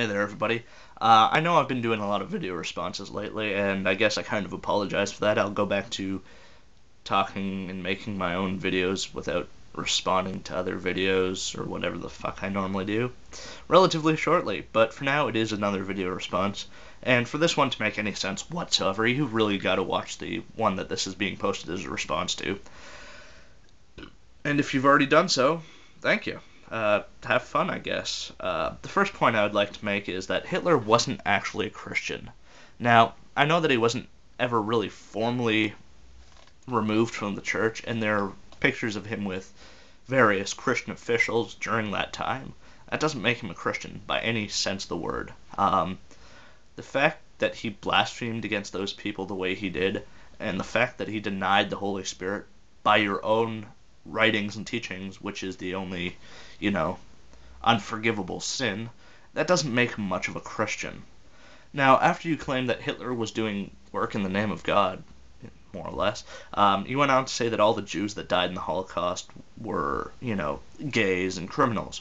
Hey there, everybody. I know I've been doing a lot of video responses lately, and I guess I kind of apologize for that. I'll go back to talking and making my own videos without responding to other videos or whatever the fuck I normally do relatively shortly, but for now it is another video response, and for this one to make any sense whatsoever, you really gotta watch the one that this is being posted as a response to. And if you've already done so, thank you. Have fun, I guess. The first point I would like to make is that Hitler wasn't actually a Christian. Now, I know that he wasn't ever really formally removed from the church, and there are pictures of him with various Christian officials during that time. That doesn't make him a Christian by any sense of the word. The fact that he blasphemed against those people the way he did, and the fact that he denied the Holy Spirit by your own writings and teachings, which is the only, unforgivable sin, that doesn't make him much of a Christian. Now, after you claim that Hitler was doing work in the name of God, more or less, you went on to say that all the Jews that died in the Holocaust were, gays and criminals.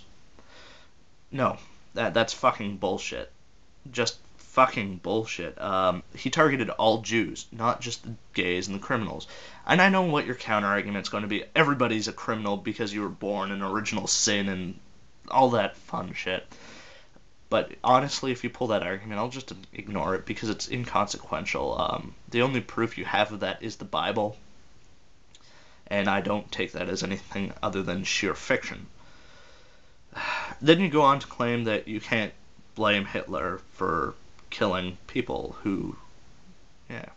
No, that's fucking bullshit. Just fucking bullshit. He targeted all Jews, not just the gays and the criminals. And I know what your counter-argument's going to be. Everybody's a criminal because you were born in original sin and all that fun shit. But honestly, if you pull that argument, I'll just ignore it because it's inconsequential. The only proof you have of that is the Bible, and I don't take that as anything other than sheer fiction. Then you go on to claim that you can't blame Hitler for killing people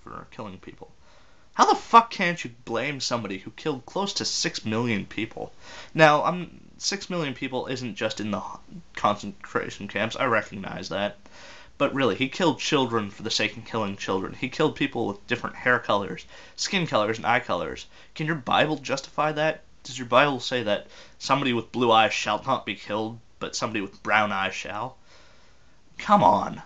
for killing people. How the fuck can't you blame somebody who killed close to 6 million people? Now, 6 million people isn't just in the concentration camps, I recognize that. But really, he killed children for the sake of killing children. He killed people with different hair colors, skin colors, and eye colors. Can your Bible justify that? Does your Bible say that somebody with blue eyes shall not be killed, but somebody with brown eyes shall? Come on.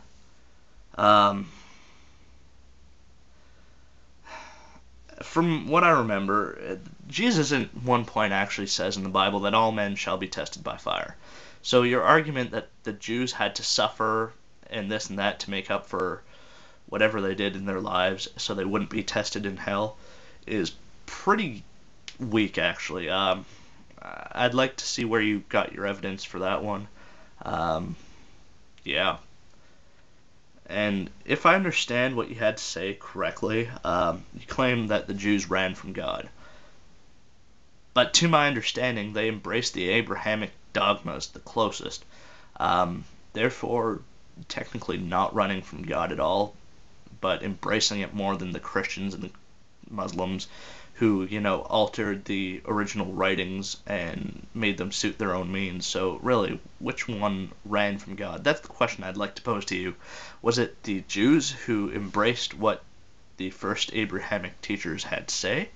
From what I remember, Jesus at one point actually says in the Bible that all men shall be tested by fire. So your argument that the Jews had to suffer and this and that to make up for whatever they did in their lives so they wouldn't be tested in hell is pretty weak, actually. I'd like to see where you got your evidence for that one. Yeah. And if I understand what you had to say correctly, you claim that the Jews ran from God. But to my understanding, they embraced the Abrahamic dogmas the closest. Therefore, technically not running from God at all, but embracing it more than the Christians and the Muslims who, altered the original writings and made them suit their own means. So really, which one ran from God? That's the question I'd like to pose to you. Was it the Jews who embraced what the first Abrahamic teachers had to say,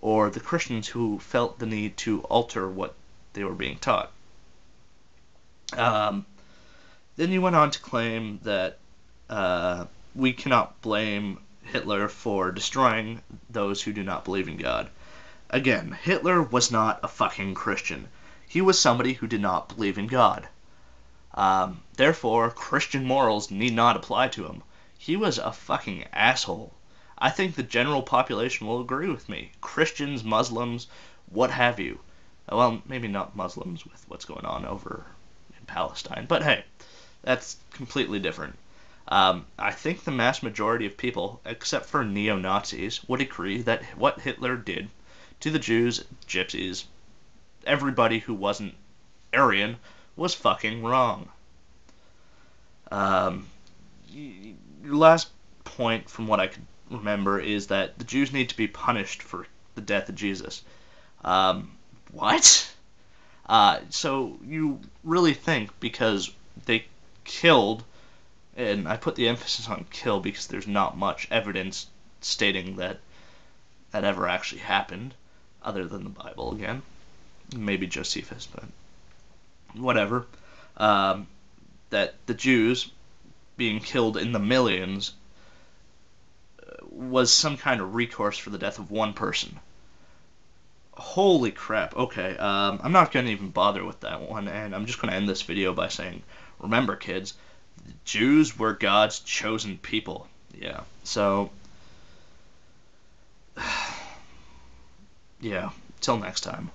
or the Christians who felt the need to alter what they were being taught? Then you went on to claim that we cannot blame Hitler for destroying those who do not believe in God. Again, Hitler was not a fucking Christian. He was somebody who did not believe in God. Therefore, Christian morals need not apply to him. He was a fucking asshole. I think the general population will agree with me. Christians, Muslims, what have you. Well, maybe not Muslims with what's going on over in Palestine, but hey, that's completely different. I think the mass majority of people, except for neo-Nazis, would agree that what Hitler did to the Jews, Gypsies, everybody who wasn't Aryan, was fucking wrong. Your last point, from what I could remember, is that the Jews need to be punished for the death of Jesus. What? So you really think because they killed... And I put the emphasis on kill because there's not much evidence stating that that ever actually happened, other than the Bible again. Maybe Josephus, but whatever. That the Jews being killed in the millions was some kind of recourse for the death of one person. Holy crap, okay, I'm not going to even bother with that one, and I'm just going to end this video by saying Remember, kids, the Jews were God's chosen people. Yeah, so... yeah, till next time.